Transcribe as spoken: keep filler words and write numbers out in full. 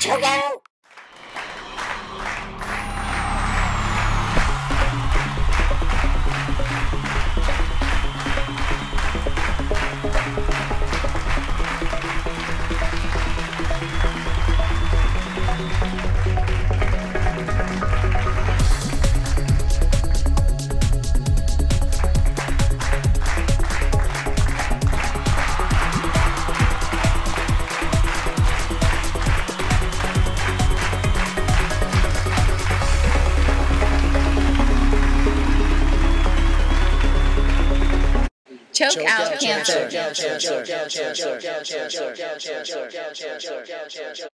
Choke out! Choke, choke out, out cancer. cancer.